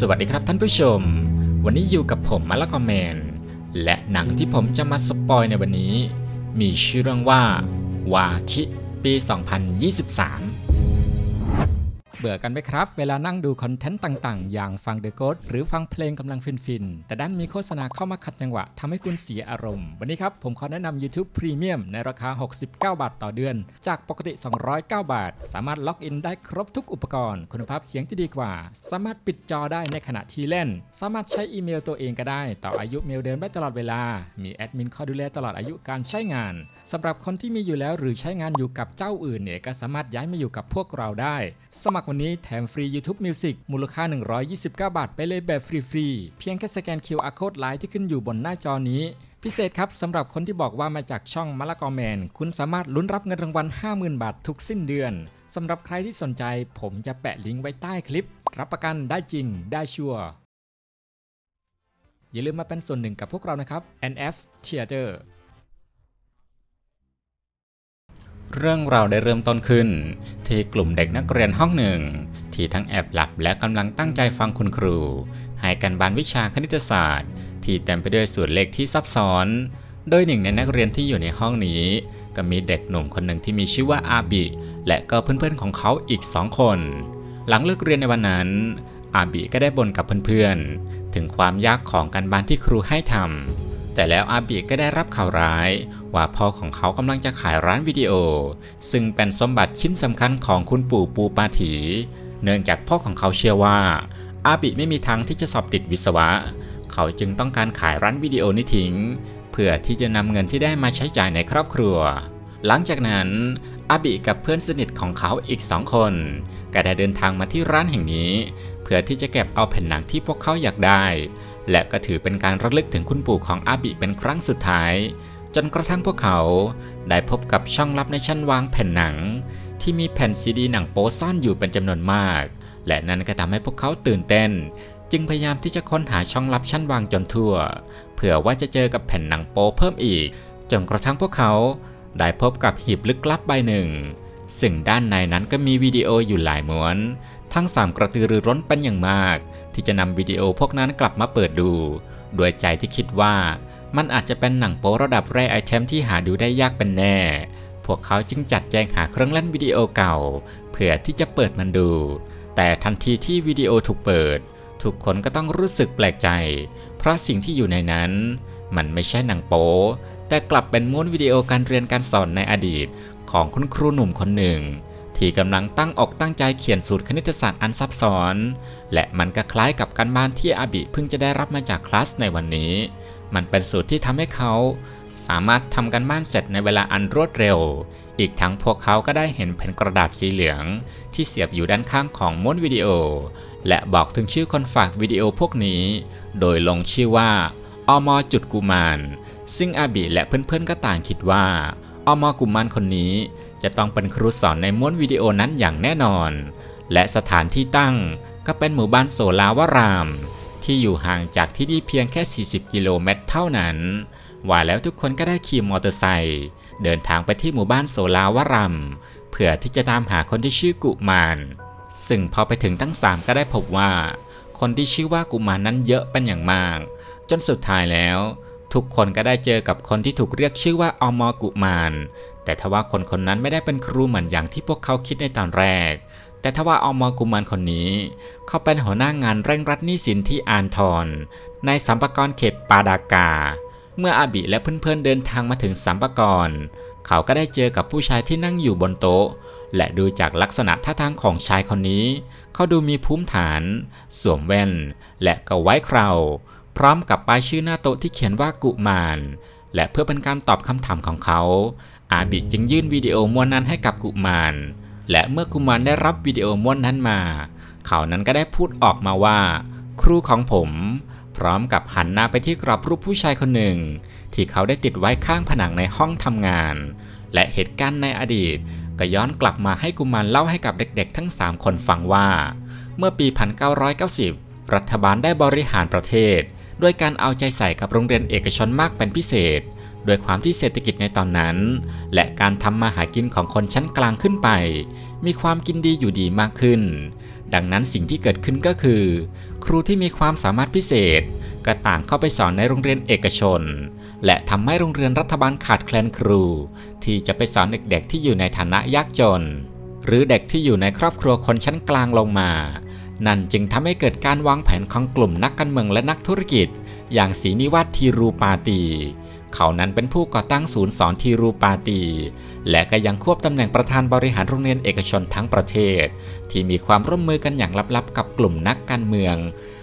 สวัสดีครับท่านผู้ชมวันนี้อยู่กับผมมาละคอมเมนต์และหนังที่ผมจะมาสปอยในวันนี้มีชื่อเรื่องว่าวาทิปี2023เบื่อกันไหมครับเวลานั่งดูคอนเทนต์ต่างๆอย่างฟัง The Ghost หรือฟังเพลงกำลังฟินๆแต่ด้านมีโฆษณาเข้ามาขัดจังหวะทำให้คุณเสียอารมณ์วันนี้ครับผมขอแนะนำ YouTube Premium ในราคา69บาทต่อเดือนจากปกติ209บาทสามารถล็อกอินได้ครบทุกอุปกรณ์คุณภาพเสียงที่ดีกว่าสามารถปิดจอได้ในขณะที่เล่นสามารถใช้อีเมลตัวเองก็ได้ต่ออายุเมลเดิมได้ตลอดเวลามีแอดมินคอยดูแลตลอดอายุการใช้งานสำหรับคนที่มีอยู่แล้วหรือใช้งานอยู่กับเจ้าอื่นเนี่ยก็สามารถย้ายมาอยู่กับพวกเราได้สมัครวันนี้แถมฟรี YouTube Music มูลค่า129บาทไปเลยแบบฟรีๆเพียงแค่สแกน QR Code ไลน์ที่ขึ้นอยู่บนหน้าจอนี้พิเศษครับสำหรับคนที่บอกว่ามาจากช่องมะละกอแมนคุณสามารถลุ้นรับเงินรางวัล 50,000 บาททุกสิ้นเดือนสำหรับใครที่สนใจผมจะแปะลิงก์ไว้ใต้คลิปรับประกันได้จริงได้ชัวร์อย่าลืมมาเป็นส่วนหนึ่งกับพวกเรานะครับ NF Theaterเรื่องราวได้เริ่มต้นขึ้นที่กลุ่มเด็กนักเรียนห้องหนึ่งที่ทั้งแอบหลับและกำลังตั้งใจฟังคุณครูให้การบ้านวิชาคณิตศาสตร์ที่เต็มไปด้วยสูตรเลขที่ซับซ้อนโดยหนึ่งในนักเรียนที่อยู่ในห้องนี้ก็มีเด็กหนุ่มคนหนึ่งที่มีชื่อว่าอาบิและก็เพื่อนๆของเขาอีก2คนหลังเลิกเรียนในวันนั้นอาบิก็ได้บ่นกับเพื่อนๆถึงความยากของการบ้านที่ครูให้ทำแต่แล้วอาบิก็ได้รับข่าวร้ายว่าพ่อของเขากำลังจะขายร้านวิดีโอซึ่งเป็นสมบัติชิ้นสำคัญของคุณปู่ปูปาถีเนื่องจากพ่อของเขาเชื่อว่าอาบิไม่มีทางที่จะสอบติดวิศวะเขาจึงต้องการขายร้านวิดีโอนี้ทิ้งเพื่อที่จะนำเงินที่ได้มาใช้จ่ายในครอบครัวหลังจากนั้นอาบิกับเพื่อนสนิทของเขาอีก2คนก็ได้เดินทางมาที่ร้านแห่งนี้เพื่อที่จะเก็บเอาแผ่นหนังที่พวกเขาอยากได้และก็ถือเป็นการระลึกถึงคุณปู่ของอาบิเป็นครั้งสุดท้ายจนกระทั่งพวกเขาได้พบกับช่องลับในชั้นวางแผ่นหนังที่มีแผ่นซีดีหนังโป๊ซ่อนอยู่เป็นจำนวนมากและนั่นก็ทำให้พวกเขาตื่นเต้นจึงพยายามที่จะค้นหาช่องลับชั้นวางจนทั่วเผื่อว่าจะเจอกับแผ่นหนังโป๊เพิ่มอีกจนกระทั่งพวกเขาได้พบกับหีบลึกลับใบหนึ่งซึ่งด้านในนั้นก็มีวิดีโออยู่หลายม้วนทั้ง3กระตือรือร้นเป็นอย่างมากที่จะนำวิดีโอพวกนั้นกลับมาเปิดดูด้วยใจที่คิดว่ามันอาจจะเป็นหนังโป๊ระดับแรกไอเทมที่หาดูได้ยากเป็นแน่พวกเขาจึงจัดแจงหาเครื่องเล่นวิดีโอเก่าเพื่อที่จะเปิดมันดูแต่ทันทีที่วิดีโอถูกเปิดทุกคนก็ต้องรู้สึกแปลกใจเพราะสิ่งที่อยู่ในนั้นมันไม่ใช่หนังโป๊แต่กลับเป็นม้วนวิดีโอการเรียนการสอนในอดีตของคุณครูหนุ่มคนหนึ่งที่กำลังตั้งอกตั้งใจเขียนสูตรคณิตศาสตร์อันซับซ้อนและมันก็คล้ายกับการบ้านที่อาบิเพิ่งจะได้รับมาจากคลาสในวันนี้มันเป็นสูตรที่ทำให้เขาสามารถทำการบ้านเสร็จในเวลาอันรวดเร็วอีกทั้งพวกเขาก็ได้เห็นแผ่นกระดาษสีเหลืองที่เสียบอยู่ด้านข้างของม้วนวิดีโอและบอกถึงชื่อคนฝากวิดีโอพวกนี้โดยลงชื่อว่าอม.กุมารซึ่งอาบิและเพื่อนๆก็ต่างคิดว่าอม.กุมารคนนี้จะต้องเป็นครูสอนในม้วนวิดีโอนั้นอย่างแน่นอนและสถานที่ตั้งก็เป็นหมู่บ้านโสลาวรามที่อยู่ห่างจากที่นี่เพียงแค่40กิโลเมตรเท่านั้นว่าแล้วทุกคนก็ได้ขี่มอเตอร์ไซค์เดินทางไปที่หมู่บ้านโสลาวรามเพื่อที่จะตามหาคนที่ชื่อกุมารซึ่งพอไปถึงทั้ง3ก็ได้พบว่าคนที่ชื่อว่ากุมารนั้นเยอะเป็นอย่างมากจนสุดท้ายแล้วทุกคนก็ได้เจอกับคนที่ถูกเรียกชื่อว่าอม.กุมารแต่ทว่าคนนั้นไม่ได้เป็นครูเหมือนอย่างที่พวกเขาคิดในตอนแรกแต่ทว่าอม.กุมารคนนี้เขาเป็นหัวหน้างานเร่งรัดหนี้สินที่อานทรในสัมปกรเขตปาดากาเมื่ออาบิและเพื่อนๆเดินทางมาถึงสัมปกรเขาก็ได้เจอกับผู้ชายที่นั่งอยู่บนโต๊ะและดูจากลักษณะท่าทางของชายคนนี้เขาดูมีภูมิฐานสวมแว่นและก็ไว้เคราพร้อมกับป้ายชื่อหน้าโต๊ะที่เขียนว่ากุมารและเพื่อเป็นการตอบคำถามของเขาอาบิจึงยื่นวิดีโอม้วนนั้นให้กับกุมารและเมื่อกุมารได้รับวิดีโอม้วนนั้นมาเขานั้นก็ได้พูดออกมาว่าครูของผมพร้อมกับหันหน้าไปที่กรอบรูปผู้ชายคนหนึ่งที่เขาได้ติดไว้ข้างผนังในห้องทำงานและเหตุการณ์ในอดีตก็ย้อนกลับมาให้กุมารเล่าให้กับเด็กๆทั้ง3คนฟังว่าเมื่อปี1990รัฐบาลได้บริหารประเทศด้วยการเอาใจใส่กับโรงเรียนเอกชนมากเป็นพิเศษโดยความที่เศรษฐกิจในตอนนั้นและการทำมาหากินของคนชั้นกลางขึ้นไปมีความกินดีอยู่ดีมากขึ้น ดังนั้นสิ่งที่เกิดขึ้นก็คือครูที่มีความสามารถพิเศษก็ต่างเข้าไปสอนในโรงเรียนเอกชนและทำให้โรงเรียนรัฐบาลขาดแคลนครูที่จะไปสอนเด็กๆที่อยู่ในฐานะยากจนหรือเด็กที่อยู่ในครอบครัวคนชั้นกลางลงมานั่นจึงทำให้เกิดการวางแผนของกลุ่มนักการเมืองและนักธุรกิจอย่างศรีนิวาส ธีรูปาตีเขานั้นเป็นผู้ก่อตั้งศูนย์สอนธีรูปาตีและก็ยังควบตำแหน่งประธานบริหารโรงเรียนเอกชนทั้งประเทศที่มีความร่วมมือกันอย่างลับๆกับกลุ่มนักการเมือง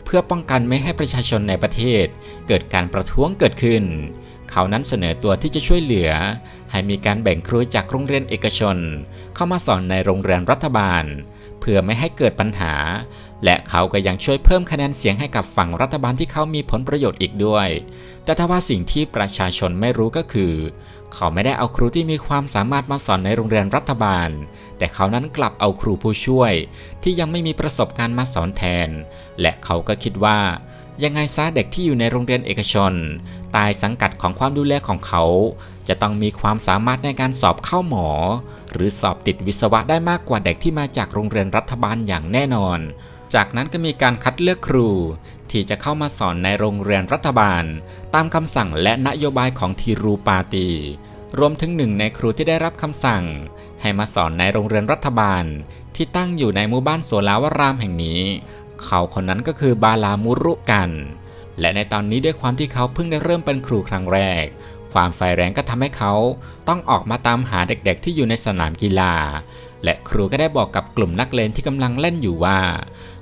เพื่อป้องกันไม่ให้ประชาชนในประเทศเกิดการประท้วงเกิดขึ้นเขานั้นเสนอตัวที่จะช่วยเหลือให้มีการแบ่งครูจากโรงเรียนเอกชนเข้ามาสอนในโรงเรียนรัฐบาลเพื่อไม่ให้เกิดปัญหาและเขาก็ยังช่วยเพิ่มคะแนนเสียงให้กับฝั่งรัฐบาลที่เขามีผลประโยชน์อีกด้วยแต่ถ้าว่าสิ่งที่ประชาชนไม่รู้ก็คือเขาไม่ได้เอาครูที่มีความสามารถมาสอนในโรงเรียนรัฐบาลแต่เขานั้นกลับเอาครูผู้ช่วยที่ยังไม่มีประสบการณ์มาสอนแทนและเขาก็คิดว่ายังไงซะเด็กที่อยู่ในโรงเรียนเอกชนใต้สังกัดของความดูแลของเขาจะต้องมีความสามารถในการสอบเข้าหมอหรือสอบติดวิศวะได้มากกว่าเด็กที่มาจากโรงเรียนรัฐบาลอย่างแน่นอนจากนั้นก็มีการคัดเลือกครูที่จะเข้ามาสอนในโรงเรียนรัฐบาลตามคำสั่งและนโยบายของธีรูปาตีรวมถึงหนึ่งในครูที่ได้รับคำสั่งให้มาสอนในโรงเรียนรัฐบาลที่ตั้งอยู่ในหมู่บ้านโสลาวรามแห่งนี้เขาคนนั้นก็คือบาลามุรุกันและในตอนนี้ด้วยความที่เขาเพิ่งได้เริ่มเป็นครูครั้งแรกความไฟแรงก็ทำให้เขาต้องออกมาตามหาเด็กๆที่อยู่ในสนามกีฬาและครูก็ได้บอกกับกลุ่มนักเลงที่กำลังเล่นอยู่ว่า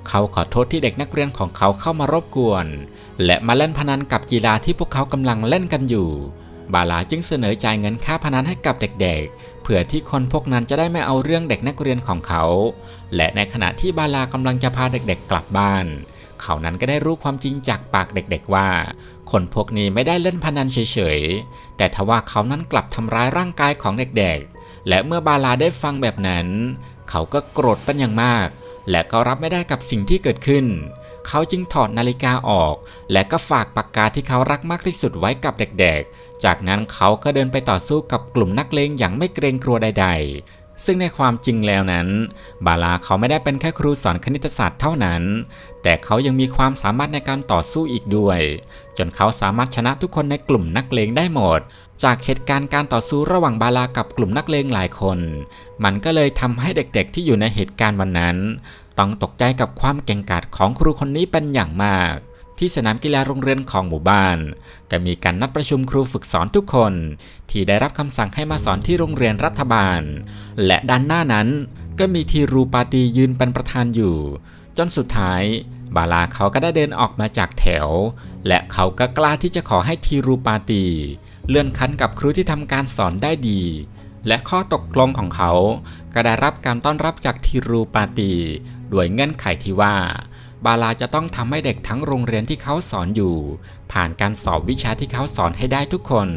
เขาขอโทษที่เด็กนักเรียนของเขาเข้ามารบกวนและมาเล่นพนันกับกีฬาที่พวกเขากำลังเล่นกันอยู่บาลาจึงเสนอจ่ายเงินค่าพนันให้กับเด็กๆเพื่อที่คนพวกนั้นจะได้ไม่เอาเรื่องเด็กนักเรียนของเขาและในขณะที่บาลากำลังจะพาเด็กๆกลับบ้านเขานั้นก็ได้รู้ความจริงจากปากเด็กๆว่าคนพวกนี้ไม่ได้เล่นพนันเฉยๆแต่ทว่าเขานั้นกลับทำร้ายร่างกายของเด็กๆและเมื่อบาลาได้ฟังแบบนั้นเขาก็โกรธเป็นอย่างมากและก็รับไม่ได้กับสิ่งที่เกิดขึ้นเขาจึงถอดนาฬิกาออกและก็ฝากปากกาที่เขารักมากที่สุดไว้กับเด็กๆจากนั้นเขาก็เดินไปต่อสู้กับกลุ่มนักเลงอย่างไม่เกรงกลัวใดๆซึ่งในความจริงแล้วนั้นบาลาเขาไม่ได้เป็นแค่ครูสอนคณิตศาสตร์เท่านั้นแต่เขายังมีความสามารถในการต่อสู้อีกด้วยจนเขาสามารถชนะทุกคนในกลุ่มนักเลงได้หมดจากเหตุการณ์การต่อสู้ระหว่างบาลากับกลุ่มนักเลงหลายคนมันก็เลยทำให้เด็กๆที่อยู่ในเหตุการณ์วันนั้นต้องตกใจกับความเก่งกาจของครูคนนี้เป็นอย่างมากที่สนามกีฬาโรงเรียนของหมู่บ้านก็มีการนัดประชุมครูฝึกสอนทุกคนที่ได้รับคำสั่งให้มาสอนที่โรงเรียนรัฐบาลและด้านหน้านั้นก็มีธีรูปาตียืนเป็นประธานอยู่จนสุดท้ายบาลาเขาก็ได้เดินออกมาจากแถวและเขาก็กล้าที่จะขอให้ธีรูปาตีเลื่อนขั้นกับครูที่ทำการสอนได้ดีและข้อตกลงของเขาก็ได้รับการต้อนรับจากธีรูปาตีด้วยเงื่อนไขที่ว่าบาลาจะต้องทำให้เด็กทั้งโรงเรียนที่เขาสอนอยู่ผ่านการสอบวิชาที่เขาสอนให้ได้ทุกคน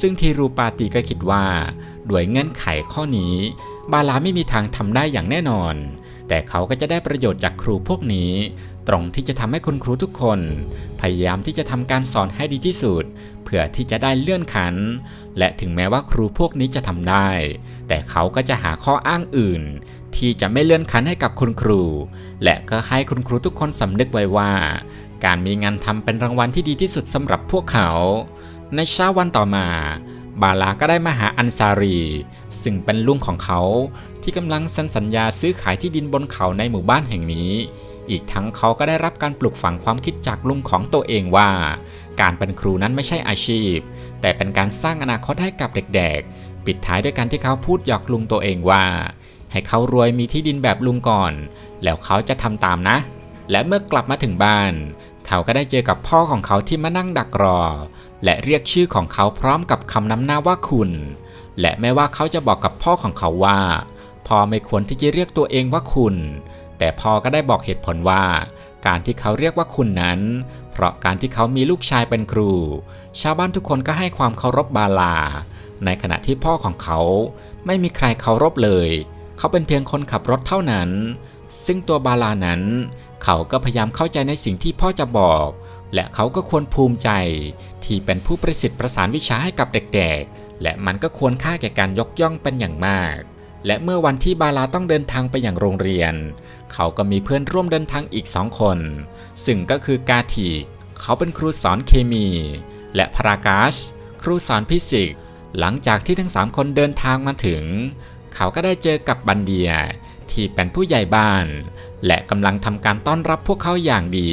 ซึ่งธีรูปาตีก็คิดว่าด้วยเงื่อนไขข้อนี้บาลาไม่มีทางทำได้อย่างแน่นอนแต่เขาก็จะได้ประโยชน์จากครูพวกนี้ตรงที่จะทำให้คุณครูทุกคนพยายามที่จะทำการสอนให้ดีที่สุดเพื่อที่จะได้เลื่อนขั้นและถึงแม้ว่าครูพวกนี้จะทำได้แต่เขาก็จะหาข้ออ้างอื่นที่จะไม่เลื่อนขั้นให้กับคุณครูและก็ให้คุณครูทุกคนสำนึกไว้ว่าการมีงานทำเป็นรางวัลที่ดีที่สุดสำหรับพวกเขาในเช้าวันต่อมาบาลาก็ได้มาหาอันซารีซึ่งเป็นลุงของเขาที่กำลังเซ็นสัญญาซื้อขายที่ดินบนเขาในหมู่บ้านแห่งนี้อีกทั้งเขาก็ได้รับการปลูกฝังความคิดจากลุงของตัวเองว่าการเป็นครูนั้นไม่ใช่อาชีพแต่เป็นการสร้างอนาคตให้กับเด็กๆปิดท้ายด้วยการที่เขาพูดหยอกลุงตัวเองว่าให้เขารวยมีที่ดินแบบลุงก่อนแล้วเขาจะทำตามนะและเมื่อกลับมาถึงบ้านเขาก็ได้เจอกับพ่อของเขาที่มานั่งดักรอและเรียกชื่อของเขาพร้อมกับคำนำหน้าว่าคุณและแม้ว่าเขาจะบอกกับพ่อของเขาว่าพ่อไม่ควรที่จะเรียกตัวเองว่าคุณแต่พ่อก็ได้บอกเหตุผลว่าการที่เขาเรียกว่าคุณนั้นเพราะการที่เขามีลูกชายเป็นครูชาวบ้านทุกคนก็ให้ความเคารพบาลาในขณะที่พ่อของเขาไม่มีใครเคารพเลยเขาเป็นเพียงคนขับรถเท่านั้นซึ่งตัวบาลานั้นเขาก็พยายามเข้าใจในสิ่งที่พ่อจะบอกและเขาก็ควรภูมิใจที่เป็นผู้ประสิทธิ์ประสานวิชาให้กับเด็กๆและมันก็ควรค่าแก่การยกย่องเป็นอย่างมาก และเมื่อวันที่บาลาต้องเดินทางไปอย่างโรงเรียนเขาก็มีเพื่อนร่วมเดินทางอีก2คนซึ่งก็คือกาธีเขาเป็นครูสอนเคมีและพรากาชครูสอนฟิสิกส์หลังจากที่ทั้ง3คนเดินทางมาถึงเขาก็ได้เจอกับบันเดียที่เป็นผู้ใหญ่บ้านและกำลังทำการต้อนรับพวกเขาอย่างดี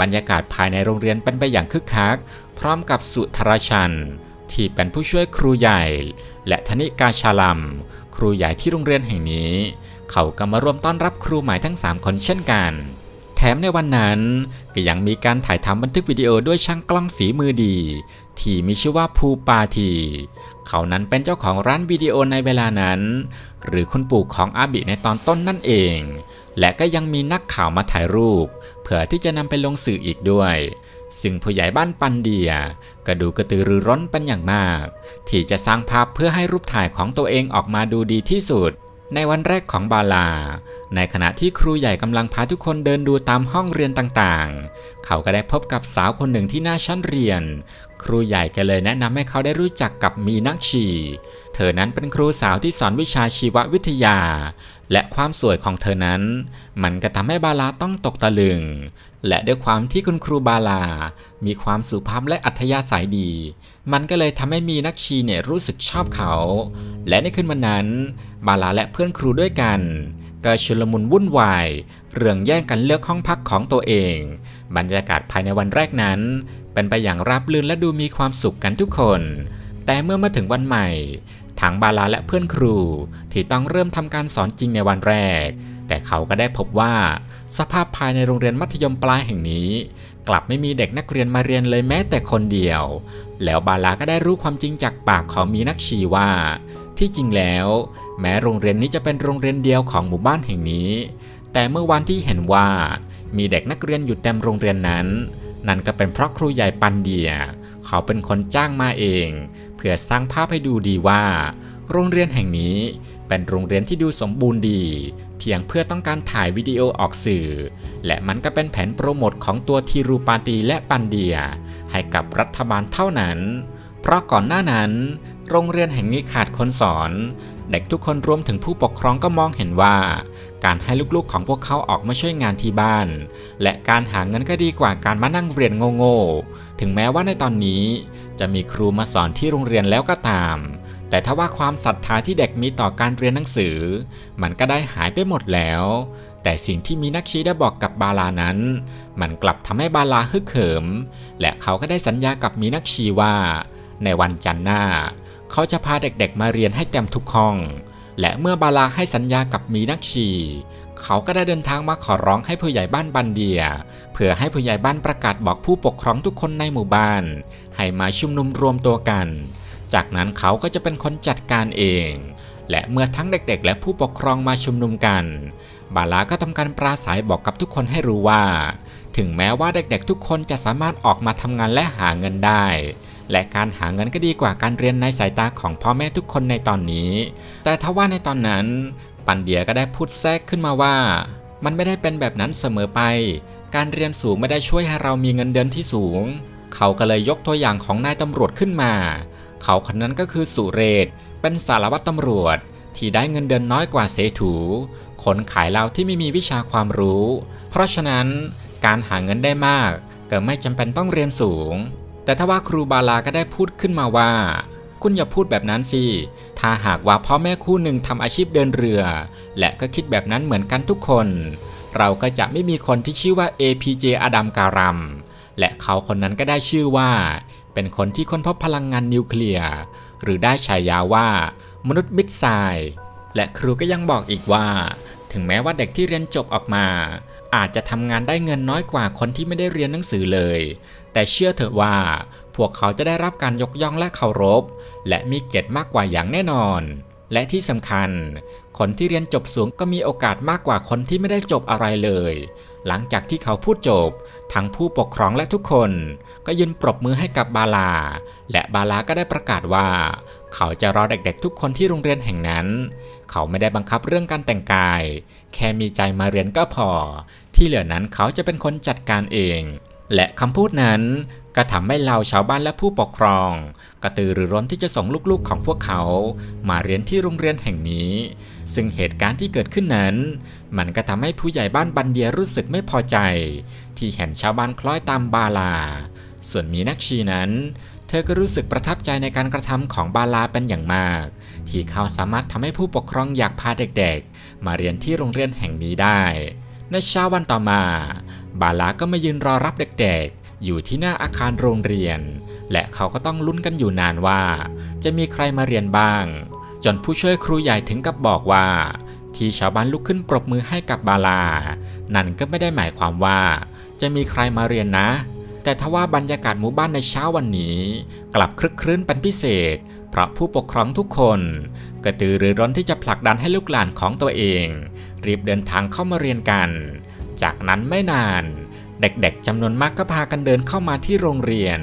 บรรยากาศภายในโรงเรียนเป็นไปอย่างคึกคักพร้อมกับสุธราชันที่เป็นผู้ช่วยครูใหญ่และธนิกาชาลัมครูใหญ่ที่โรงเรียนแห่งนี้เขาก็มาร่วมต้อนรับครูใหม่ทั้ง3คนเช่นกันแถมในวันนั้นก็ยังมีการถ่ายทำบันทึกวิดีโอด้วยช่างกล้องฝีมือดีที่มีชื่อว่าภูปาทีเขานั้นเป็นเจ้าของร้านวิดีโอในเวลานั้นหรือคุณปู่ของอาบิในตอนต้นนั่นเองและก็ยังมีนักข่าวมาถ่ายรูปเพื่อที่จะนำไปลงสื่ออีกด้วยซึ่งผู้ใหญ่บ้านปันเดียก็ดูกระตือรือร้นเป็นอย่างมากที่จะสร้างภาพเพื่อให้รูปถ่ายของตัวเองออกมาดูดีที่สุดในวันแรกของบาลาในขณะที่ครูใหญ่กำลังพาทุกคนเดินดูตามห้องเรียนต่างๆเขาก็ได้พบกับสาวคนหนึ่งที่หน้าชั้นเรียนครูใหญ่ก็เลยแนะนำให้เขาได้รู้จักกับมีนักชีเธอนั้นเป็นครูสาวที่สอนวิชาชีววิทยาและความสวยของเธอนั้นมันก็ทำให้บาลาต้องตกตะลึงและด้วยความที่คุณครูบาลามีความสุภาพและอัธยาศัยดีมันก็เลยทำให้มีนักชีเนี่ยรู้สึกชอบเขาและในคืนวันนั้นบาลาและเพื่อนครูด้วยกันก็ชุลมุนวุ่นวายเรื่องแย่งกันเลือกห้องพักของตัวเองบรรยากาศภายในวันแรกนั้นเป็นไปอย่างราบรื่นและดูมีความสุขกันทุกคนแต่เมื่อมาถึงวันใหม่ทางบาลาและเพื่อนครูที่ต้องเริ่มทำการสอนจริงในวันแรกแต่เขาก็ได้พบว่าสภาพภายในโรงเรียนมัธยมปลายแห่งนี้กลับไม่มีเด็กนักเรียนมาเรียนเลยแม้แต่คนเดียวแล้วบาลาก็ได้รู้ความจริงจากปากของมีนักชีว่าที่จริงแล้วแม้โรงเรียนนี้จะเป็นโรงเรียนเดียวของหมู่บ้านแห่งนี้แต่เมื่อวันที่เห็นว่ามีเด็กนักเรียนอยู่เต็มโรงเรียนนั้นนั่นก็เป็นเพราะครูใหญ่ปันเดียเขาเป็นคนจ้างมาเองเพื่อสร้างภาพให้ดูดีว่าโรงเรียนแห่งนี้เป็นโรงเรียนที่ดูสมบูรณ์ดีเพียงเพื่อต้องการถ่ายวิดีโอออกสื่อและมันก็เป็นแผนโปรโมทของตัวธีรูปาตีและปันเดียให้กับรัฐบาลเท่านั้นเพราะก่อนหน้านั้นโรงเรียนแห่งนี้ขาดคนสอนเด็กทุกคนรวมถึงผู้ปกครองก็มองเห็นว่าการให้ลูกๆของพวกเขาออกมาช่วยงานที่บ้านและการหาเงินก็ดีกว่าการมานั่งเรียนโง่ๆถึงแม้ว่าในตอนนี้จะมีครูมาสอนที่โรงเรียนแล้วก็ตามแต่ถ้าว่าความศรัทธาที่เด็กมีต่อการเรียนหนังสือมันก็ได้หายไปหมดแล้วแต่สิ่งที่มีนักชี้ได้บอกกับบาลานั้นมันกลับทำให้บาลาฮึกเหิมและเขาก็ได้สัญญากับมีนักชี้ว่าในวันจันทร์หน้าเขาจะพาเด็กๆมาเรียนให้เต็มทุกห้องและเมื่อบาลาให้สัญญากับมีนักชีเขาก็ได้เดินทางมาขอร้องให้ผู้ใหญ่บ้านบันเดียเพื่อให้ผู้ใหญ่บ้านประกาศบอกผู้ปกครองทุกคนในหมู่บ้านให้มาชุมนุมรวมตัวกันจากนั้นเขาก็จะเป็นคนจัดการเองและเมื่อทั้งเด็กๆและผู้ปกครองมาชุมนุมกันบาลาก็ทำการปราศัยบอกกับทุกคนให้รู้ว่าถึงแม้ว่าเด็กๆทุกคนจะสามารถออกมาทำงานและหาเงินได้และการหาเงินก็ดีกว่าการเรียนในสายตาของพ่อแม่ทุกคนในตอนนี้แต่ทว่าในตอนนั้นปันเดียก็ได้พูดแทรกขึ้นมาว่ามันไม่ได้เป็นแบบนั้นเสมอไปการเรียนสูงไม่ได้ช่วยให้เรามีเงินเดือนที่สูงเขาก็เลยยกตัวอย่างของนายตำรวจขึ้นมาเขาคนนั้นก็คือสุเรศเป็นสารวัตรตำรวจที่ได้เงินเดือนน้อยกว่าเสถูคนขายเหล้าที่ไม่มีวิชาความรู้เพราะฉะนั้นการหาเงินได้มากแต่ไม่จำเป็นต้องเรียนสูงแต่ถ้าว่าครูบาลาก็ได้พูดขึ้นมาว่าคุณอย่าพูดแบบนั้นสิถ้าหากว่าพ่อแม่คู่หนึ่งทำอาชีพเดินเรือและก็คิดแบบนั้นเหมือนกันทุกคนเราก็จะไม่มีคนที่ชื่อว่า A.P.J. อับดุลกาลัมและเขาคนนั้นก็ได้ชื่อว่าเป็นคนที่ค้นพบพลังงานนิวเคลียร์หรือได้ฉายาว่ามนุษย์มิดไซด์และครูก็ยังบอกอีกว่าถึงแม้ว่าเด็กที่เรียนจบออกมาอาจจะทำงานได้เงินน้อยกว่าคนที่ไม่ได้เรียนหนังสือเลยแต่เชื่อเถอะว่าพวกเขาจะได้รับการยกย่องและเคารพและมีเกียรติมากกว่าอย่างแน่นอนและที่สำคัญคนที่เรียนจบสูงก็มีโอกาสมากกว่าคนที่ไม่ได้จบอะไรเลยหลังจากที่เขาพูดจบทั้งผู้ปกครองและทุกคนก็ยืนปรบมือให้กับบาลาและบาลาก็ได้ประกาศว่าเขาจะรอเด็กๆทุกคนที่โรงเรียนแห่งนั้นเขาไม่ได้บังคับเรื่องการแต่งกายแค่มีใจมาเรียนก็พอที่เหลือนั้นเขาจะเป็นคนจัดการเองและคำพูดนั้น ก็ทำให้เราชาวบ้านและผู้ปกครองกระตือรือร้นที่จะส่งลูกๆของพวกเขามาเรียนที่โรงเรียนแห่งนี้ซึ่งเหตุการณ์ที่เกิดขึ้นนั้นมันก็ทำให้ผู้ใหญ่บ้านบันเดียรู้สึกไม่พอใจที่เห็นชาวบ้านคล้อยตามบาลาส่วนมีนักชีนั้นเธอก็รู้สึกประทับใจในการกระทำของบาลาเป็นอย่างมากที่เขาสามารถทำให้ผู้ปกครองอยากพาเด็กๆมาเรียนที่โรงเรียนแห่งนี้ได้ในเช้าวันต่อมาบาลาก็มายืนรอรับเด็กๆอยู่ที่หน้าอาคารโรงเรียนและเขาก็ต้องลุ้นกันอยู่นานว่าจะมีใครมาเรียนบ้างจนผู้ช่วยครูใหญ่ถึงกับบอกว่าที่ชาวบ้านลุกขึ้นปรบมือให้กับบาลานั่นก็ไม่ได้หมายความว่าจะมีใครมาเรียนนะแต่ทว่าบรรยากาศหมู่บ้านในเช้าวันนี้กลับครึกครื้นเป็นพิเศษเพราะผู้ปกครองทุกคนกระตือรือร้นที่จะผลักดันให้ลูกหลานของตัวเองรีบเดินทางเข้ามาเรียนกันจากนั้นไม่นานเด็กๆจำนวนมากก็พากันเดินเข้ามาที่โรงเรียน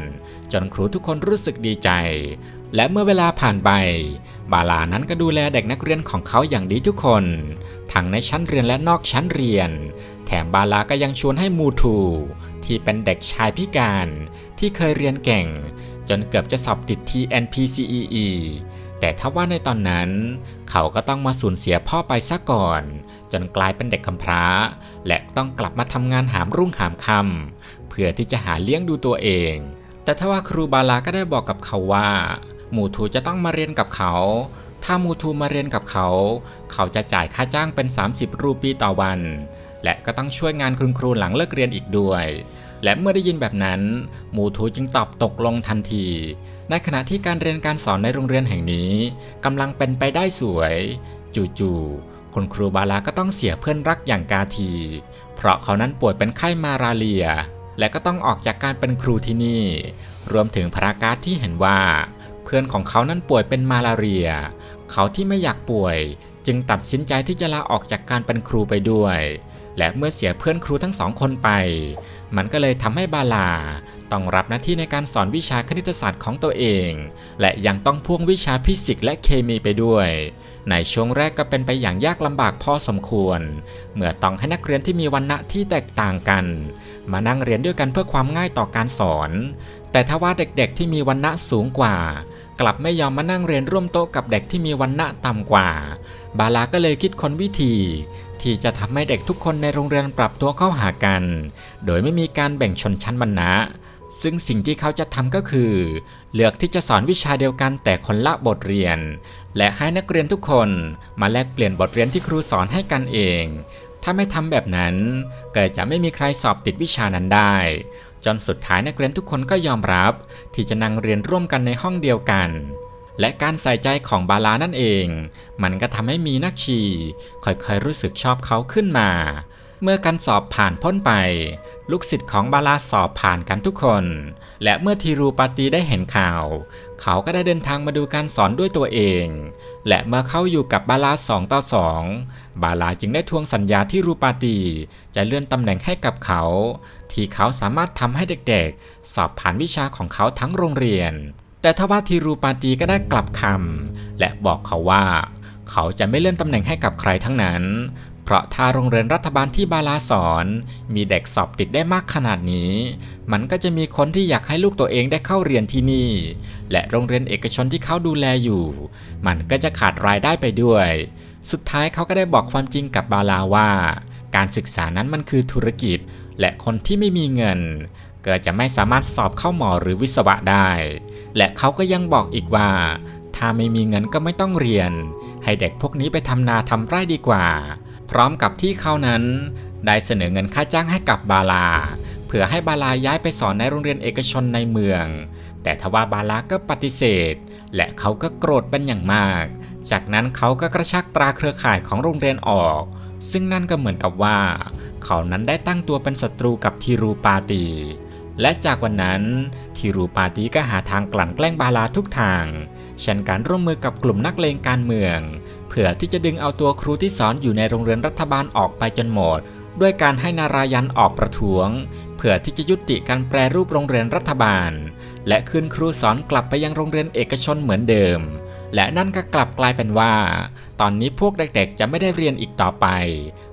จนครูทุกคนรู้สึกดีใจและเมื่อเวลาผ่านไปบาลานั้นก็ดูแลเด็กนักเรียนของเขาอย่างดีทุกคนทั้งในชั้นเรียนและนอกชั้นเรียนแถมบาลาก็ยังชวนให้มูทูที่เป็นเด็กชายพิการที่เคยเรียนเก่งจนเกือบจะสอบติด TNPCEE แต่ทว่าในตอนนั้นเขาก็ต้องมาสูญเสียพ่อไปซะก่อนจนกลายเป็นเด็กกำพร้าและต้องกลับมาทำงานหามรุ่งหามค่ำเพื่อที่จะหาเลี้ยงดูตัวเองแต่ทว่าครูบาลาก็ได้บอกกับเขาว่ามูทูจะต้องมาเรียนกับเขาถ้ามูทูมาเรียนกับเขาเขาจะจ่ายค่าจ้างเป็น30รูปีต่อวันและก็ต้องช่วยงานคุณครูหลังเลิกเรียนอีกด้วยและเมื่อได้ยินแบบนั้นมูทูจึงตอบตกลงทันทีในขณะที่การเรียนการสอนในโรงเรียนแห่งนี้กำลังเป็นไปได้สวยจู่ๆคุณครูบาลาก็ต้องเสียเพื่อนรักอย่างกาทีเพราะเขานั้นป่วยเป็นไข้มาลาเรียและก็ต้องออกจากการเป็นครูที่นี่รวมถึงพระการ์ดที่เห็นว่าเพื่อนของเขานั้นป่วยเป็นมาลาเรียเขาที่ไม่อยากป่วยจึงตัดสินใจที่จะลาออกจากการเป็นครูไปด้วยและเมื่อเสียเพื่อนครูทั้งสองคนไปมันก็เลยทำให้บาลาต้องรับหน้าที่ในการสอนวิชาคณิตศาสตร์ของตัวเองและยังต้องพ่วงวิชาฟิสิกส์และเคมีไปด้วยในช่วงแรกก็เป็นไปอย่างยากลำบากพอสมควรเมื่อต้องให้นักเรียนที่มีวรรณะที่แตกต่างกันมานั่งเรียนด้วยกันเพื่อความง่ายต่อการสอนแต่ถ้าว่าเด็กๆที่มีวรรณะสูงกว่ากลับไม่ยอมมานั่งเรียนร่วมโต๊ะกับเด็กที่มีวรรณะต่ำกว่าบาลาก็เลยคิดค้นวิธีที่จะทำให้เด็กทุกคนในโรงเรียนปรับตัวเข้าหากันโดยไม่มีการแบ่งชนชั้นวรรณะซึ่งสิ่งที่เขาจะทำก็คือเลือกที่จะสอนวิชาเดียวกันแต่คนละบทเรียนและให้นักเรียนทุกคนมาแลกเปลี่ยนบทเรียนที่ครูสอนให้กันเองถ้าไม่ทำแบบนั้นเกิดจะไม่มีใครสอบติดวิชานั้นได้จนสุดท้ายนักเรียนทุกคนก็ยอมรับที่จะนั่งเรียนร่วมกันในห้องเดียวกันและการใส่ใจของบาลานั่นเองมันก็ทำให้มีนักชีค่อยๆรู้สึกชอบเขาขึ้นมาเมื่อการสอบผ่านพ้นไปลูกศิษย์ของบาลาสอบผ่านกันทุกคนและเมื่อทีรูปาตีได้เห็นข่าวเขาก็ได้เดินทางมาดูการสอนด้วยตัวเองและเมื่อเขาอยู่กับบาลา2 ต่อ 2บาลาจึงได้ทวงสัญญาที่รูปาตีจะเลื่อนตำแหน่งให้กับเขาที่เขาสามารถทำให้เด็กๆสอบผ่านวิชาของเขาทั้งโรงเรียนแต่ทว่าทีรูปาตีก็ได้กลับคำและบอกเขาว่าเขาจะไม่เลื่อนตำแหน่งให้กับใครทั้งนั้นเพราะถ้าโรงเรียนรัฐบาลที่บาลาสอนมีเด็กสอบติดได้มากขนาดนี้มันก็จะมีคนที่อยากให้ลูกตัวเองได้เข้าเรียนที่นี่และโรงเรียนเอกชนที่เขาดูแลอยู่มันก็จะขาดรายได้ไปด้วยสุดท้ายเขาก็ได้บอกความจริงกับบาลาว่าการศึกษานั้นมันคือธุรกิจและคนที่ไม่มีเงินก็จะไม่สามารถสอบเข้าหมอหรือวิศวะได้และเขาก็ยังบอกอีกว่าถ้าไม่มีเงินก็ไม่ต้องเรียนให้เด็กพวกนี้ไปทำนาทำไร่ดีกว่าพร้อมกับที่เขานั้นได้เสนอเงินค่าจ้างให้กับบาลาเพื่อให้บาลาย้ายไปสอนในโรงเรียนเอกชนในเมืองแต่ทว่าบาลาก็ปฏิเสธและเขาก็โกรธเป็นอย่างมากจากนั้นเขาก็กระชากตราเครือข่ายของโรงเรียนออกซึ่งนั่นก็เหมือนกับว่าเขานั้นได้ตั้งตัวเป็นศัตรูกับทีรูปาตีและจากวันนั้นทีรูปาตีก็หาทางกลั่นแกล้งบาลาทุกทางเช่นการร่วมมือกับกลุ่มนักเลงการเมืองเพื่อที่จะดึงเอาตัวครูที่สอนอยู่ในโรงเรียนรัฐบาลออกไปจนหมดด้วยการให้นารายันออกประท้วงเพื่อที่จะยุติการแปรรูปโรงเรียนรัฐบาลและคืนครูสอนกลับไปยังโรงเรียนเอกชนเหมือนเดิมและนั่นก็กลับกลายเป็นว่าตอนนี้พวกเด็กๆจะไม่ได้เรียนอีกต่อไป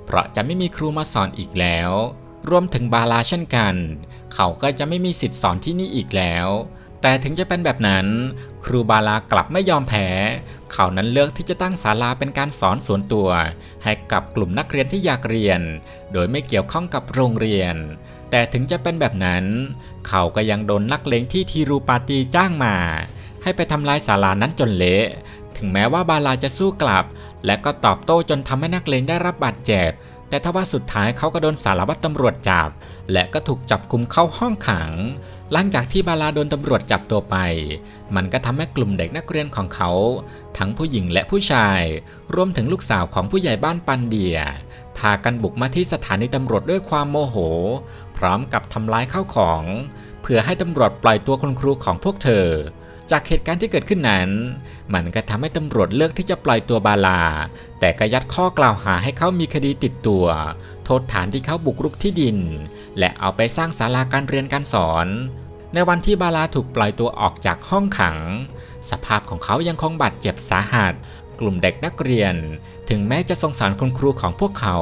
เพราะจะไม่มีครูมาสอนอีกแล้ว รวมถึงบาลาเช่นกันเขาก็จะไม่มีสิทธิ์สอนที่นี่อีกแล้วแต่ถึงจะเป็นแบบนั้นครูบาลากลับไม่ยอมแพ้เขานั้นเลือกที่จะตั้งศาลาเป็นการสอนส่วนตัวให้กับกลุ่มนักเรียนที่อยากเรียนโดยไม่เกี่ยวข้องกับโรงเรียนแต่ถึงจะเป็นแบบนั้นเขาก็ยังโดนนักเลงที่ทีรูปาตีจ้างมาให้ไปทำลายศาลานั้นจนเละถึงแม้ว่าบาลาจะสู้กลับและก็ตอบโต้จนทำให้นักเลงได้รับบาดเจ็บแต่ทว่าสุดท้ายเขาก็โดนสารวัตรตำรวจจับและก็ถูกจับกุมเข้าห้องขังหลังจากที่บาลาโดนตำรวจจับตัวไปมันก็ทำให้กลุ่มเด็กนักเรียนของเขาทั้งผู้หญิงและผู้ชายรวมถึงลูกสาวของผู้ใหญ่บ้านปันเดียพากันบุกมาที่สถานีตำรวจด้วยความโมโหพร้อมกับทำลายข้าวของเพื่อให้ตำรวจปล่อยตัวคุณครูของพวกเธอจากเหตุการณ์ที่เกิดขึ้นนั้นมันก็ทำให้ตำรวจเลือกที่จะปล่อยตัวบาลาแต่ก็ยัดข้อกล่าวหาให้เขามีคดีติดตัวโทษฐานที่เขาบุกรุกที่ดินและเอาไปสร้างศาลาการเรียนการสอนในวันที่บาลาถูกปล่อยตัวออกจากห้องขังสภาพของเขายังคงบาดเจ็บสาหัสกลุ่มเด็กนักเรียนถึงแม้จะสงสารคุณครูของพวกเขา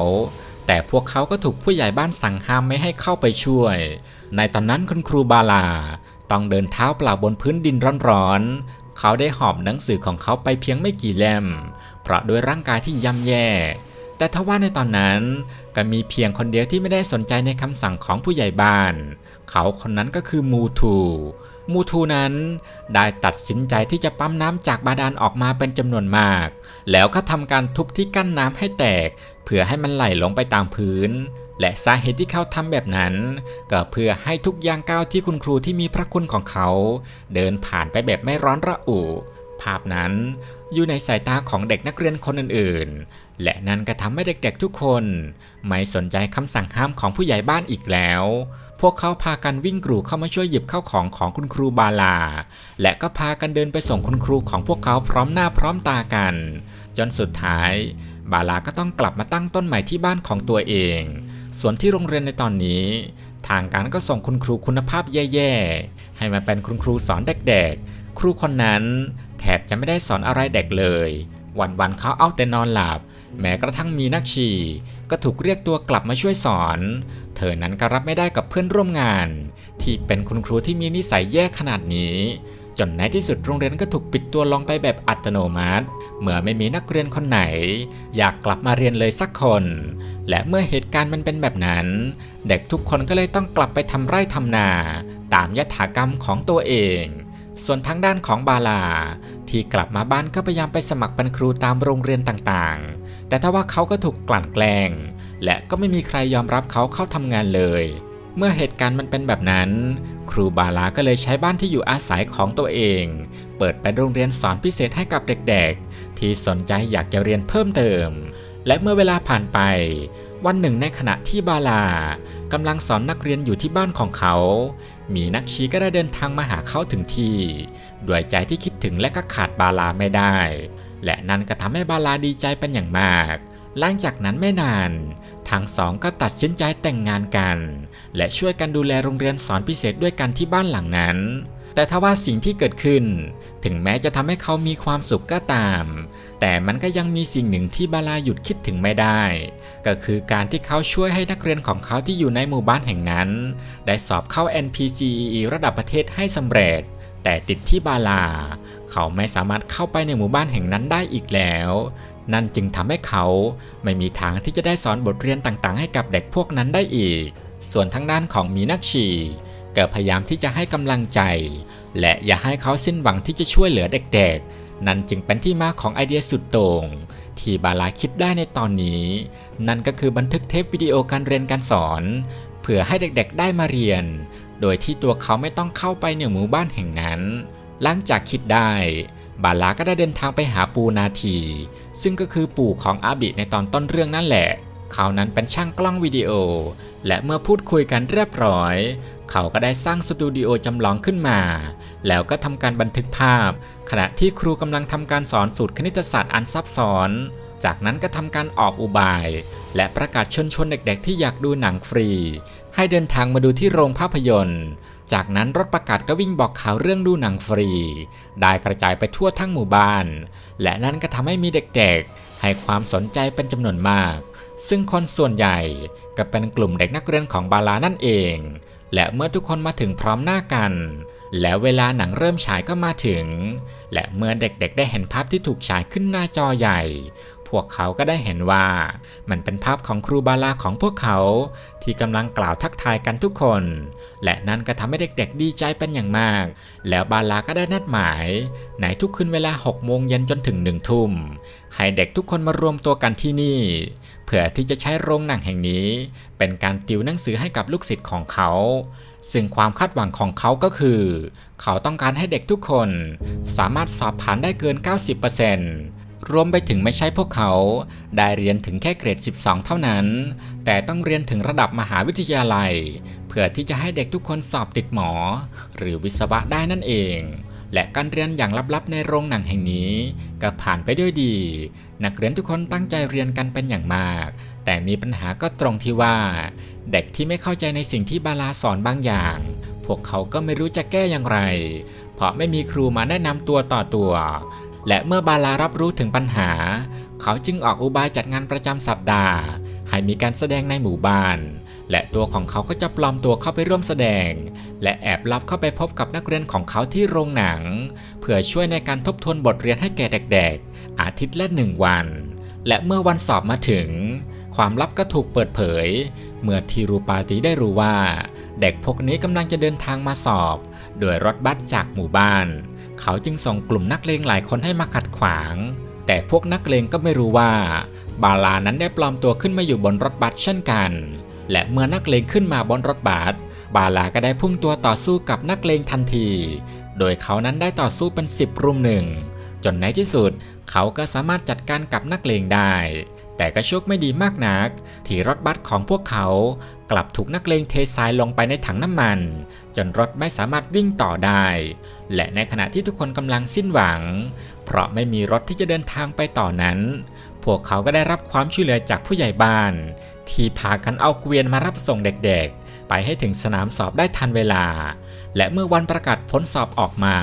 แต่พวกเขาก็ถูกผู้ใหญ่บ้านสั่งห้ามไม่ให้เข้าไปช่วยในตอนนั้นคุณครูบาลาต้องเดินเท้าเปล่าบนพื้นดินร้อนๆเขาได้หอบหนังสือของเขาไปเพียงไม่กี่เล่มเพราะด้วยร่างกายที่ย่ำแย่แต่ทว่าในตอนนั้นก็มีเพียงคนเดียวที่ไม่ได้สนใจในคำสั่งของผู้ใหญ่บ้านเขาคนนั้นก็คือมูทูนั้นได้ตัดสินใจที่จะปั๊มน้ำจากบาดาลออกมาเป็นจำนวนมากแล้วก็ทำการทุบที่กั้นน้ำให้แตกเพื่อให้มันไหลลงไปตามพื้นและสาเหตุที่เขาทำแบบนั้นก็เพื่อให้ทุกย่างก้าวที่คุณครูที่มีพระคุณของเขาเดินผ่านไปแบบไม่ร้อนระอุภาพนั้นอยู่ในสายตาของเด็กนักเรียนคนอื่นๆและนั่นก็ทำให้เด็กๆทุกคนไม่สนใจคำสั่งห้ามของผู้ใหญ่บ้านอีกแล้วพวกเขาพากันวิ่งกรูเข้ามาช่วยหยิบข้าวของของคุณครูบาลาและก็พากันเดินไปส่งคุณครูของพวกเขาพร้อมหน้าพร้อมตากันจนสุดท้ายบาลาก็ต้องกลับมาตั้งต้นใหม่ที่บ้านของตัวเองส่วนที่โรงเรียนในตอนนี้ทางการก็ส่งคุณครูคุณภาพแย่ๆให้มาเป็นคุณครูสอนเด็กๆครูคนนั้นแทบจะไม่ได้สอนอะไรเด็กเลยวันๆเขาเอาแต่นอนหลับแม้กระทั่งมีนักชีก็ถูกเรียกตัวกลับมาช่วยสอนเธอนั้นก็รับไม่ได้กับเพื่อนร่วมงานที่เป็นคุณครูที่มีนิสัยแย่ขนาดนี้จนในที่สุดโรงเรียนก็ถูกปิดตัวลงไปแบบอัตโนมัติเมื่อไม่มีนักเรียนคนไหนอยากกลับมาเรียนเลยสักคนและเมื่อเหตุการณ์มันเป็นแบบนั้นเด็กทุกคนก็เลยต้องกลับไปทำไร่ทำนาตามยถากรรมของตัวเองส่วนทางด้านของบาลาที่กลับมาบ้านก็พยายามไปสมัครเป็นครูตามโรงเรียนต่างๆแต่ทว่าเขาก็ถูกกลั่นแกล้งและก็ไม่มีใครยอมรับเขาเข้าทำงานเลยเมื่อเหตุการณ์มันเป็นแบบนั้นครูบาลาก็เลยใช้บ้านที่อยู่อาศัยของตัวเองเปิดเป็นโรงเรียนสอนพิเศษให้กับเด็กๆที่สนใจอยากจะเรียนเพิ่มเติมและเมื่อเวลาผ่านไปวันหนึ่งในขณะที่บาลากำลังสอนนักเรียนอยู่ที่บ้านของเขามีนักชีก็ได้เดินทางมาหาเขาถึงที่ด้วยใจที่คิดถึงและก็ขาดบาลาไม่ได้และนั่นก็ทำให้บาลาดีใจเป็นอย่างมากหลังจากนั้นไม่นานทั้งสองก็ตัดสินใจแต่งงานกันและช่วยกันดูแลโรงเรียนสอนพิเศษด้วยกันที่บ้านหลังนั้นแต่ทว่าสิ่งที่เกิดขึ้นถึงแม้จะทำให้เขามีความสุขก็ตามแต่มันก็ยังมีสิ่งหนึ่งที่บาลาหยุดคิดถึงไม่ได้ก็คือการที่เขาช่วยให้นักเรียนของเขาที่อยู่ในหมู่บ้านแห่งนั้นได้สอบเข้า NPCEE ระดับประเทศให้สำเร็จแต่ติดที่บาลาเขาไม่สามารถเข้าไปในหมู่บ้านแห่งนั้นได้อีกแล้วนั่นจึงทำให้เขาไม่มีทางที่จะได้สอนบทเรียนต่างๆให้กับเด็กพวกนั้นได้อีกส่วนทางด้านของมีนักชีก็พยายามที่จะให้กำลังใจและอย่าให้เขาสิ้นหวังที่จะช่วยเหลือเด็กๆนั่นจึงเป็นที่มาของไอเดียสุดโต่งที่บาลาคิดได้ในตอนนี้นั่นก็คือบันทึกเทปวิดีโอการเรียนการสอนเพื่อให้เด็กๆได้มาเรียนโดยที่ตัวเขาไม่ต้องเข้าไปในหมู่บ้านแห่งนั้นหลังจากคิดได้บาลาก็ได้เดินทางไปหาปูนาทีซึ่งก็คือปู่ของอาบิในตอนต้นเรื่องนั่นแหละเขานั้นเป็นช่างกล้องวิดีโอและเมื่อพูดคุยกันเรียบร้อยเขาก็ได้สร้างสตูดิโอจำลองขึ้นมาแล้วก็ทำการบันทึกภาพขณะที่ครูกำลังทำการสอนสูตรคณิตศาสตร์อันซับซ้อนจากนั้นก็ทำการออกอุบายและประกาศเชิญชวนเด็กๆที่อยากดูหนังฟรีให้เดินทางมาดูที่โรงภาพยนตร์จากนั้นรถประกาศก็วิ่งบอกข่าวเรื่องดูหนังฟรีได้กระจายไปทั่วทั้งหมู่บ้านและนั่นก็ทำให้มีเด็กๆให้ความสนใจเป็นจำนวนมาก ซึ่งคนส่วนใหญ่ก็เป็นกลุ่มเด็กนักเรียนของบาลานั่นเองและเมื่อทุกคนมาถึงพร้อมหน้ากันและเวลาหนังเริ่มฉายก็มาถึงและเมื่อเด็กๆได้เห็นภาพที่ถูกฉายขึ้นหน้าจอใหญ่พวกเขาก็ได้เห็นว่ามันเป็นภาพของครูบาลาของพวกเขาที่กำลังกล่าวทักทายกันทุกคนและนั่นก็ทำให้เด็กๆดีใจเป็นอย่างมากแล้วบาลาก็ได้นัดหมายในทุกคืนเวลา18:00 น.จนถึง1 ทุ่มให้เด็กทุกคนมารวมตัวกันที่นี่เพื่อที่จะใช้โรงหนังแห่งนี้เป็นการติวหนังสือให้กับลูกศิษย์ของเขาซึ่งความคาดหวังของเขาก็คือเขาต้องการให้เด็กทุกคนสามารถสอบผ่านได้เกิน 90%รวมไปถึงไม่ใช่พวกเขาได้เรียนถึงแค่เกรด 12 เท่านั้นแต่ต้องเรียนถึงระดับมหาวิทยาลัยเพื่อที่จะให้เด็กทุกคนสอบติดหมอหรือวิศวะได้นั่นเองและการเรียนอย่างลับๆในโรงหนังแห่งนี้ก็ผ่านไปด้วยดีนักเรียนทุกคนตั้งใจเรียนกันเป็นอย่างมากแต่มีปัญหาก็ตรงที่ว่าเด็กที่ไม่เข้าใจในสิ่งที่บาลาสอนบางอย่างพวกเขาก็ไม่รู้จะแก้อย่างไรเพราะไม่มีครูมาแนะนำตัวต่อตัวและเมื่อบาลารับรู้ถึงปัญหาเขาจึงออกอุบายจัดงานประจำสัปดาห์ให้มีการแสดงในหมู่บ้านและตัวของเขาก็จะปลอมตัวเข้าไปร่วมแสดงและแอบลับเข้าไปพบกับนักเรียนของเขาที่โรงหนังเพื่อช่วยในการทบทวนบทเรียนให้แก่เด็กๆอาทิตย์ละ1 วันและเมื่อวันสอบมาถึงความลับก็ถูกเปิดเผยเมื่อธีรูปาตีได้รู้ว่าเด็กพวกนี้กำลังจะเดินทางมาสอบโดยรถบัสจากหมู่บ้านเขาจึงส่งกลุ่มนักเลงหลายคนให้มาขัดขวางแต่พวกนักเลงก็ไม่รู้ว่าบาลานั้นได้ปลอมตัวขึ้นมาอยู่บนรถบัสเช่นกันและเมื่อนักเลงขึ้นมาบนรถบัสบาลาก็ได้พุ่งตัวต่อสู้กับนักเลงทันทีโดยเขานั้นได้ต่อสู้เป็น10 รุม 1จนในที่สุดเขาก็สามารถจัดการกับนักเลงได้แต่ก็โชคไม่ดีมากนักที่รถบัสของพวกเขากลับถูกนักเลงเททรายลงไปในถังน้ำมันจนรถไม่สามารถวิ่งต่อได้และในขณะที่ทุกคนกำลังสิ้นหวังเพราะไม่มีรถที่จะเดินทางไปต่อนั้นพวกเขาก็ได้รับความช่วยเหลือจากผู้ใหญ่บ้านที่พากันเอาเกวียนมารับส่งเด็กๆไปให้ถึงสนามสอบได้ทันเวลาและเมื่อวันประกาศผลสอบออกมา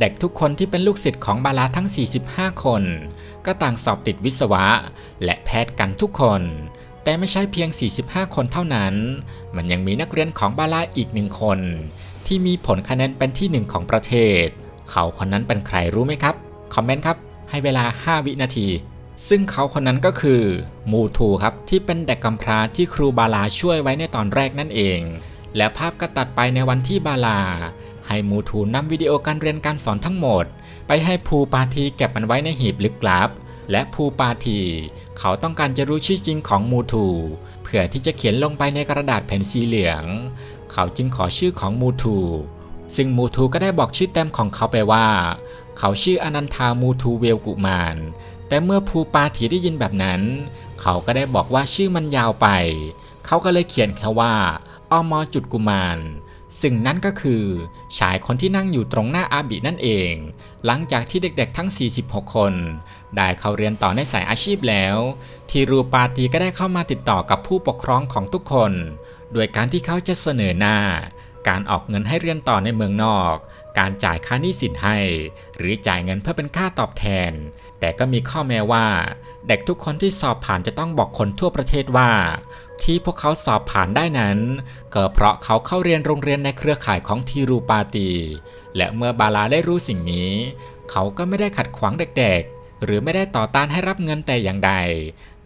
เด็กทุกคนที่เป็นลูกศิษย์ของบาลาทั้ง45 คนก็ต่างสอบติดวิศวะและแพทย์กันทุกคนแต่ไม่ใช่เพียง45 คนเท่านั้นมันยังมีนักเรียนของบาลาอีก1 คนที่มีผลคะแนนเป็นที่1ของประเทศเขาคนนั้นเป็นใครรู้ไหมครับคอมเมนต์ครับให้เวลา5 วินาทีซึ่งเขาคนนั้นก็คือมูทูครับที่เป็นเด็กกำพร้าที่ครูบาลาช่วยไว้ในตอนแรกนั่นเองและภาพก็ตัดไปในวันที่บาลาให้มูทูนำวิดีโอการเรียนการสอนทั้งหมดไปให้ภูปาทีเก็บมันไว้ในหีบลึกลับและภูปาทีเขาต้องการจะรู้ชื่อจริงของมูทูเพื่อที่จะเขียนลงไปในกระดาษแผ่นสีเหลืองเขาจึงขอชื่อของมูทูซึ่งมูทูก็ได้บอกชื่อเต็มของเขาไปว่าเขาชื่ออนันทามูทูเวลกุมารแต่เมื่อภูปาทีได้ยินแบบนั้นเขาก็ได้บอกว่าชื่อมันยาวไปเขาก็เลยเขียนแค่ว่าอมจุดกุมารซึ่งนั้นก็คือชายคนที่นั่งอยู่ตรงหน้าอาบินั่นเองหลังจากที่เด็กๆทั้ง46 คนได้เข้าเรียนต่อในสายอาชีพแล้วธีรูปาตีก็ได้เข้ามาติดต่อกับผู้ปกครองของทุกคนโดยการที่เขาจะเสนอหน้าการออกเงินให้เรียนต่อในเมืองนอกการจ่ายค่าหนี้สินให้หรือจ่ายเงินเพื่อเป็นค่าตอบแทนแต่ก็มีข้อแม้ว่าเด็กทุกคนที่สอบผ่านจะต้องบอกคนทั่วประเทศว่าที่พวกเขาสอบผ่านได้นั้นก็เพราะเขาเข้าเรียนโรงเรียนในเครือข่ายของธีรูปาตีและเมื่อบาลาได้รู้สิ่งนี้เขาก็ไม่ได้ขัดขวางเด็กๆหรือไม่ได้ต่อต้านให้รับเงินแต่อย่างใด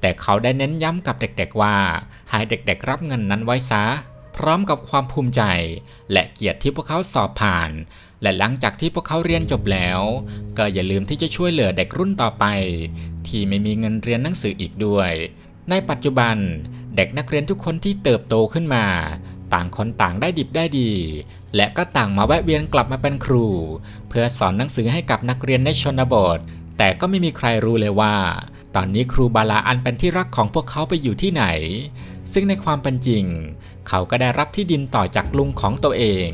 แต่เขาได้เน้นย้ำกับเด็กๆว่าให้เด็กๆรับเงินนั้นไว้ซะพร้อมกับความภูมิใจและเกียรติที่พวกเขาสอบผ่านและหลังจากที่พวกเขาเรียนจบแล้วก็อย่าลืมที่จะช่วยเหลือเด็กรุ่นต่อไปที่ไม่มีเงินเรียนหนังสืออีกด้วยในปัจจุบันเด็กนักเรียนทุกคนที่เติบโตขึ้นมาต่างคนต่างได้ดิบได้ดีและก็ต่างมาแวะเวียนกลับมาเป็นครูเพื่อสอนหนังสือให้กับนักเรียนในชนบทแต่ก็ไม่มีใครรู้เลยว่าตอนนี้ครูบาลาอันเป็นที่รักของพวกเขาไปอยู่ที่ไหนซึ่งในความเป็นจริงเขาก็ได้รับที่ดินต่อจากลุงของตัวเอง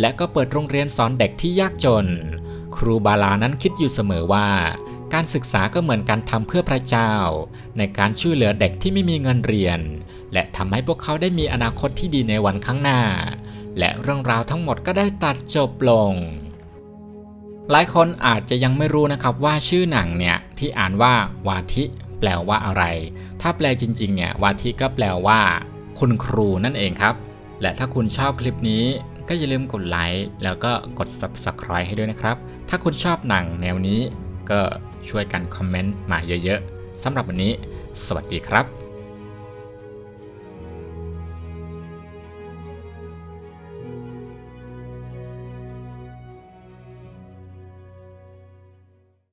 และก็เปิดโรงเรียนสอนเด็กที่ยากจนครูบาลานั้นคิดอยู่เสมอว่าการศึกษาก็เหมือนการทำเพื่อพระเจ้าในการช่วยเหลือเด็กที่ไม่มีเงินเรียนและทำให้พวกเขาได้มีอนาคตที่ดีในวันข้างหน้าและเรื่องราวทั้งหมดก็ได้ตัดจบลงหลายคนอาจจะยังไม่รู้นะครับว่าชื่อหนังเนี่ยที่อ่านว่าวาทิ แปลว่าอะไรถ้าแปลจริงๆเนี่ยวาทิก็แปลว่าคุณครูนั่นเองครับและถ้าคุณชอบคลิปนี้ก็อย่าลืมกดไลค์แล้วก็กด Subscribe ให้ด้วยนะครับถ้าคุณชอบหนังแนวนี้ก็ช่วยกันคอมเมนต์มาเยอะๆสำหรับวันนี้สวัสดีครับ